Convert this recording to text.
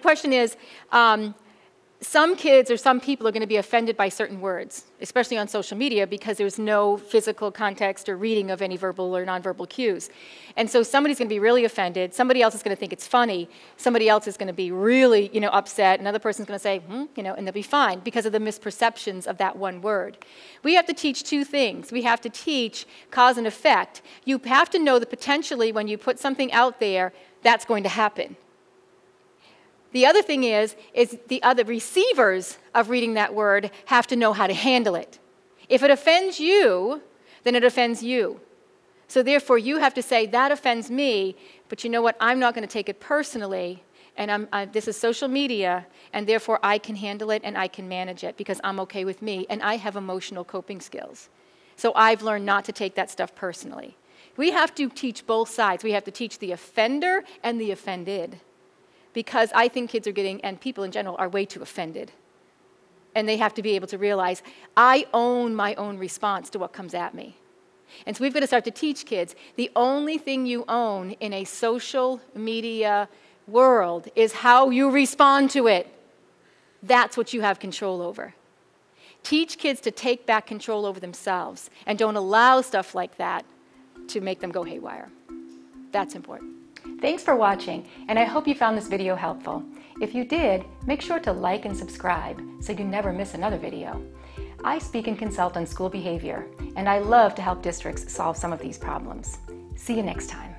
The question is, some kids or some people are going to be offended by certain words, especially on social media, because there's no physical context or reading of any verbal or nonverbal cues. And so somebody's going to be really offended, somebody else is going to think it's funny, somebody else is going to be really, upset, another person's going to say, and they'll be fine because of the misperceptions of that one word. We have to teach two things. We have to teach cause and effect. You have to know that potentially when you put something out there, that's going to happen. The other thing is the other receivers of reading that word have to know how to handle it. If it offends you, then it offends you. So therefore, you have to say, that offends me, but you know what? I'm not going to take it personally, and this is social media, and therefore I can handle it and I can manage it because I'm okay with me, and I have emotional coping skills. So I've learned not to take that stuff personally. We have to teach both sides. We have to teach the offender and the offended. Because I think kids are getting, and people in general, are way too offended. And they have to be able to realize, I own my own response to what comes at me. And so we've got to start to teach kids, the only thing you own in a social media world is how you respond to it. That's what you have control over. Teach kids to take back control over themselves and don't allow stuff like that to make them go haywire. That's important. Thanks for watching, and I hope you found this video helpful. If you did, make sure to like and subscribe so you never miss another video. I speak and consult on school behavior, and I love to help districts solve some of these problems. See you next time.